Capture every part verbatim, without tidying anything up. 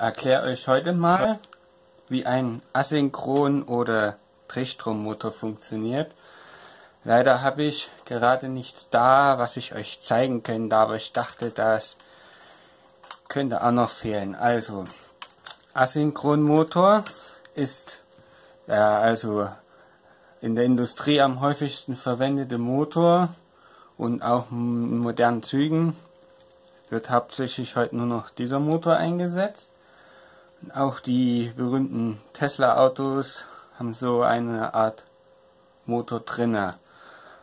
Erkläre euch heute mal, wie ein Asynchron- oder Drehstrommotor funktioniert. Leider habe ich gerade nichts da, was ich euch zeigen könnte, aber ich dachte, das könnte auch noch fehlen. Also, Asynchronmotor ist ja, also in der Industrie am häufigsten verwendete Motor und auch in modernen Zügen wird hauptsächlich heute nur noch dieser Motor eingesetzt. Auch die berühmten Tesla-Autos haben so eine Art Motor drinne.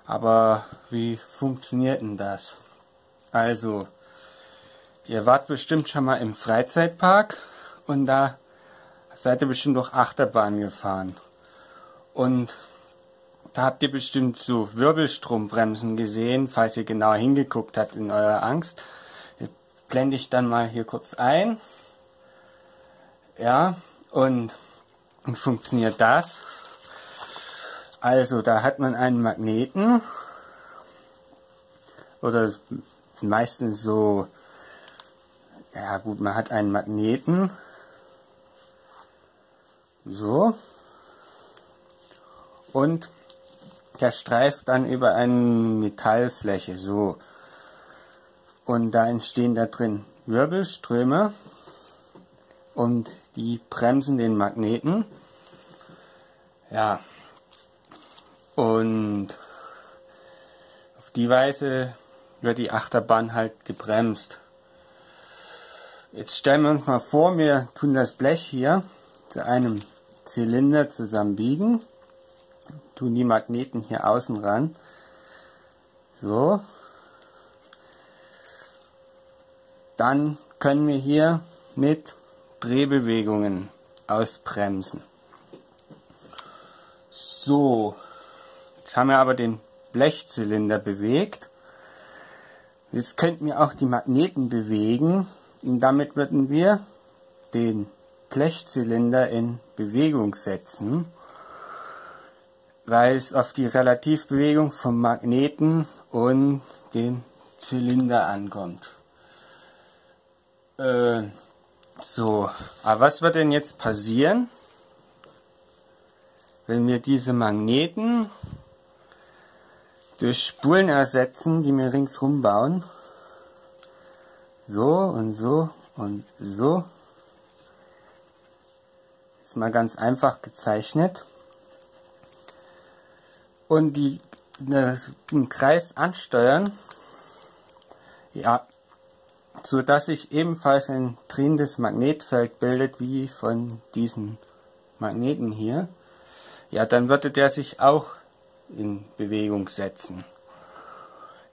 Aber wie funktioniert denn das? Also, ihr wart bestimmt schon mal im Freizeitpark und da seid ihr bestimmt durch Achterbahn gefahren. Und da habt ihr bestimmt so Wirbelstrombremsen gesehen, falls ihr genau hingeguckt habt in eurer Angst. Das blende ich dann mal hier kurz ein. Ja, und wie funktioniert das? Also, da hat man einen Magneten oder meistens so, ja gut, man hat einen Magneten, so, und der streift dann über eine Metallfläche, so, und da entstehen da drin Wirbelströme und die bremsen den Magneten. Ja. Und auf die Weise wird die Achterbahn halt gebremst. Jetzt stellen wir uns mal vor, wir tun das Blech hier zu einem Zylinder zusammenbiegen. Tun die Magneten hier außen ran. So. Dann können wir hier mit Drehbewegungen ausbremsen. So, jetzt haben wir aber den Blechzylinder bewegt. Jetzt könnten wir auch die Magneten bewegen und damit würden wir den Blechzylinder in Bewegung setzen, weil es auf die Relativbewegung vom Magneten und den Zylinder ankommt. Äh, So, aber was wird denn jetzt passieren, wenn wir diese Magneten durch Spulen ersetzen, die wir ringsrum bauen? So und so und so. Ist mal ganz einfach gezeichnet. Und die im Kreis ansteuern. Ja. So dass sich ebenfalls ein drehendes Magnetfeld bildet, wie von diesen Magneten hier. Ja, dann würde der sich auch in Bewegung setzen.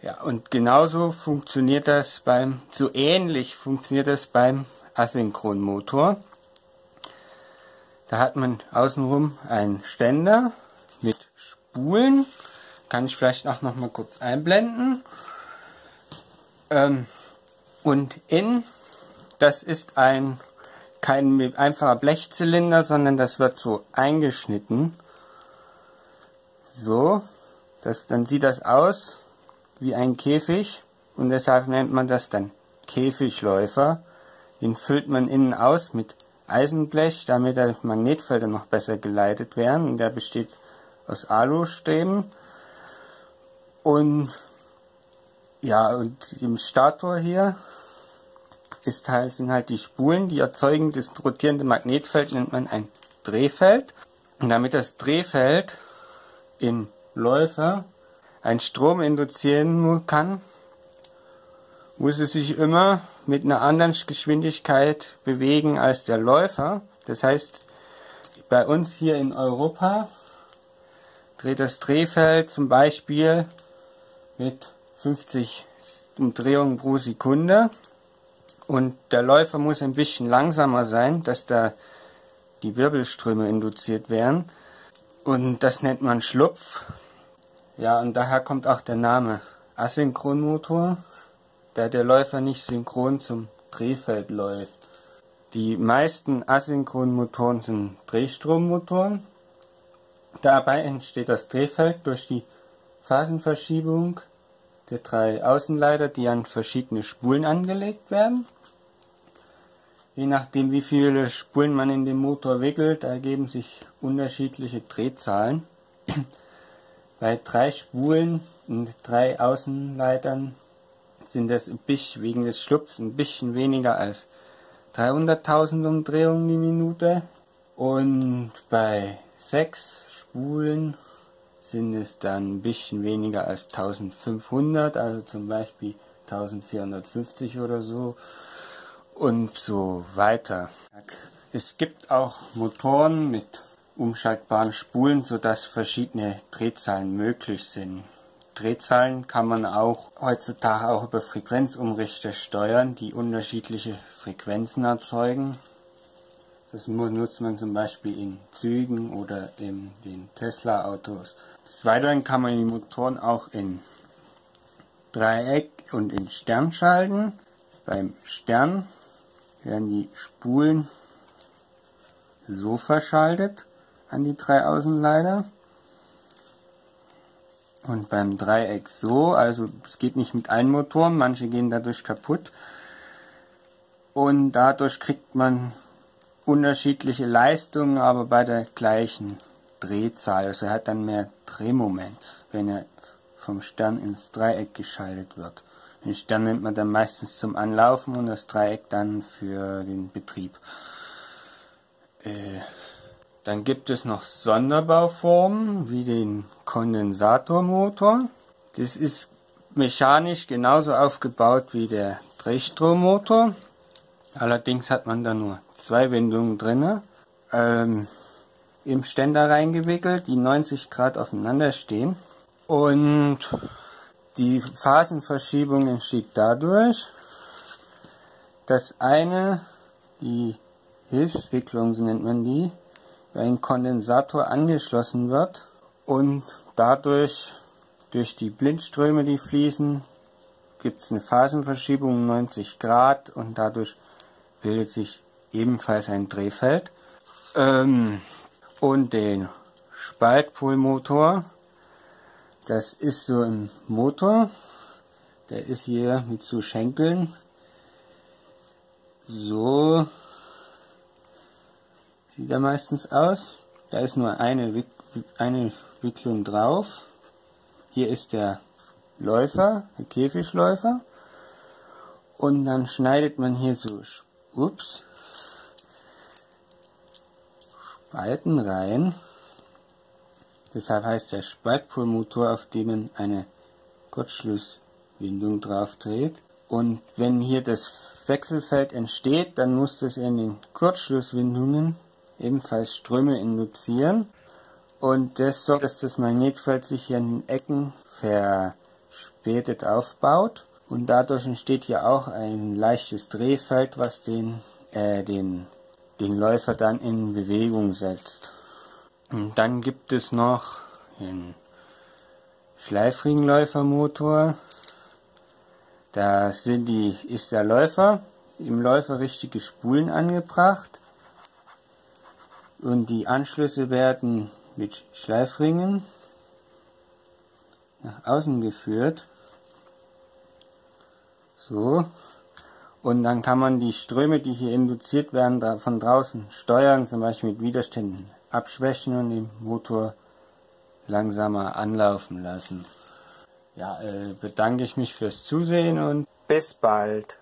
Ja, und genauso funktioniert das beim, so ähnlich funktioniert das beim Asynchronmotor. Da hat man außenrum einen Ständer mit Spulen. Kann ich vielleicht auch nochmal kurz einblenden. Ähm, Und in, das ist ein kein einfacher Blechzylinder, sondern das wird so eingeschnitten. So, das, dann sieht das aus wie ein Käfig und deshalb nennt man das dann Käfigläufer. Den füllt man innen aus mit Eisenblech, damit die Magnetfelder noch besser geleitet werden. Und der besteht aus Alustäben und ja, und im Stator hier ist halt, sind halt die Spulen, die erzeugen das rotierende Magnetfeld, nennt man ein Drehfeld. Und damit das Drehfeld im Läufer einen Strom induzieren kann, muss es sich immer mit einer anderen Geschwindigkeit bewegen als der Läufer. Das heißt, bei uns hier in Europa dreht das Drehfeld zum Beispiel mit fünfzig Umdrehungen pro Sekunde und der Läufer muss ein bisschen langsamer sein, dass da die Wirbelströme induziert werden und das nennt man Schlupf. Ja, und daher kommt auch der Name Asynchronmotor, da der Läufer nicht synchron zum Drehfeld läuft. Die meisten Asynchronmotoren sind Drehstrommotoren. Dabei entsteht das Drehfeld durch die Phasenverschiebung der drei Außenleiter, die an verschiedene Spulen angelegt werden. Je nachdem, wie viele Spulen man in den Motor wickelt, ergeben sich unterschiedliche Drehzahlen. Bei drei Spulen und drei Außenleitern sind es ein bisschen, wegen des Schlupfs ein bisschen weniger als dreihunderttausend Umdrehungen die Minute. Und bei sechs Spulen sind es dann ein bisschen weniger als eintausendfünfhundert, also zum Beispiel eintausendvierhundertfünfzig oder so. Und so weiter. Es gibt auch Motoren mit umschaltbaren Spulen, sodass verschiedene Drehzahlen möglich sind. Drehzahlen kann man auch heutzutage auch über Frequenzumrichter steuern, die unterschiedliche Frequenzen erzeugen. Das nutzt man zum Beispiel in Zügen oder in den Tesla-Autos. Des Weiteren kann man die Motoren auch in Dreieck und in Stern schalten. Beim Stern werden die Spulen so verschaltet an die drei Außenleiter und beim Dreieck so, also es geht nicht mit allen Motoren, manche gehen dadurch kaputt und dadurch kriegt man unterschiedliche Leistungen, aber bei der gleichen Drehzahl, also er hat dann mehr Drehmoment, wenn er vom Stern ins Dreieck geschaltet wird. Den Stern nimmt man dann meistens zum Anlaufen und das Dreieck dann für den Betrieb. Äh, dann gibt es noch Sonderbauformen wie den Kondensatormotor. Das ist mechanisch genauso aufgebaut wie der Drehstrommotor. Allerdings hat man da nur zwei Windungen drin, ähm, im Ständer reingewickelt, die neunzig Grad aufeinander stehen. Und die Phasenverschiebung entsteht dadurch, dass eine, die Hilfswicklung, so nennt man die, bei einem Kondensator angeschlossen wird und dadurch, durch die Blindströme, die fließen, gibt es eine Phasenverschiebung um neunzig Grad und dadurch bildet sich ebenfalls ein Drehfeld. Ähm, und den Spaltpolmotor. Das ist so ein Motor, der ist hier mit so Schenkeln, so sieht er meistens aus. Da ist nur eine, Wick eine Wicklung drauf. Hier ist der Läufer, der Käfigläufer und dann schneidet man hier so ups, Spalten rein. Deshalb heißt der Spaltpolmotor, auf dem man eine Kurzschlusswindung drauf dreht. Und wenn hier das Wechselfeld entsteht, dann muss das in den Kurzschlusswindungen ebenfalls Ströme induzieren. Und das sorgt, dass das Magnetfeld sich hier an den Ecken verspätet aufbaut. Und dadurch entsteht hier auch ein leichtes Drehfeld, was den, äh, den, den Läufer dann in Bewegung setzt. Und dann gibt es noch den Schleifringläufermotor. Da sind die, ist der Läufer, im Läufer richtige Spulen angebracht und die Anschlüsse werden mit Schleifringen nach außen geführt. So. Und dann kann man die Ströme, die hier induziert werden, von draußen steuern, zum Beispiel mit Widerständen abschwächen und den Motor langsamer anlaufen lassen. Ja, äh, bedanke ich mich fürs Zusehen und bis bald.